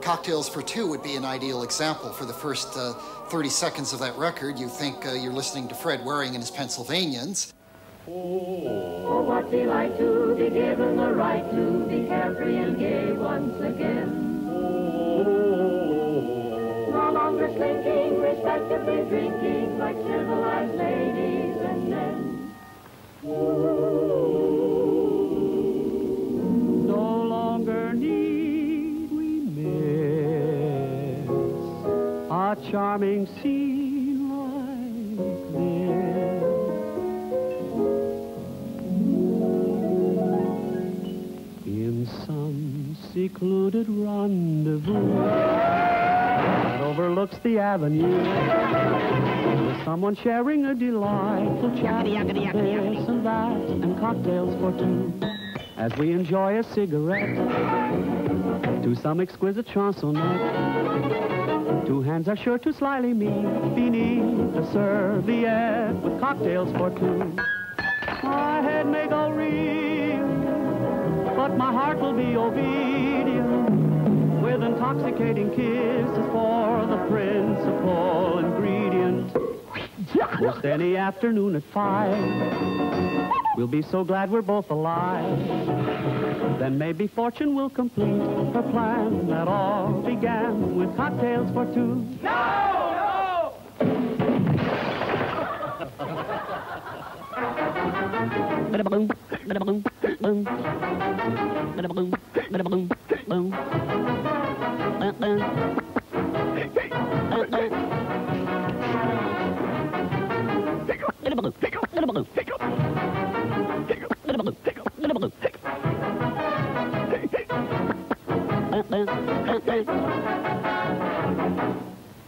Cocktails for Two would be an ideal example. For the first 30 seconds of that record, you think you're listening to Fred Waring and his Pennsylvanians. Oh, what's it like to be given the right to be carefree and gay once again? Oh, no longer slinking, respectably drinking like civilized ladies and men. Oh, no longer need we miss our charming scene like this. Some secluded rendezvous that overlooks the avenue, with someone sharing a delightful chat. This and that, and cocktails for two, as we enjoy a cigarette, to some exquisite chansonette. Two hands are sure to slyly meet beneath a serviette, with cocktails for two. My head may go real, but my heart will be obedient, with intoxicating kisses for the principal ingredient. Just any afternoon at 5, we'll be so glad we're both alive. Then maybe fortune will complete her plan that all began with cocktails for two. No! No! Boom. Ba-da-ba-boom. Ba-da-ba-boom. Boom.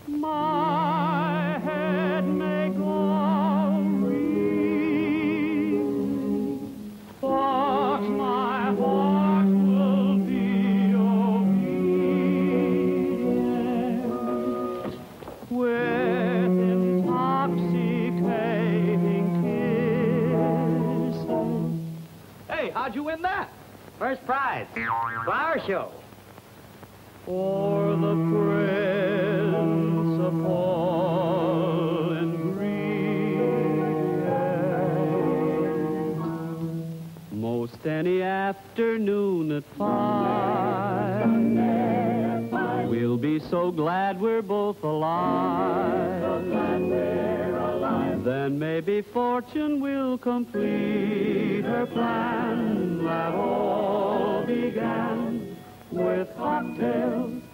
My head may go reeling, my heart will be obedient, with intoxicating kisses. Hey, how'd you win that? First prize, flower show. For the principal ingredient. Most any afternoon at 5, we'll be so glad we're both alive. Then maybe fortune will complete her plan that all began with cocktails.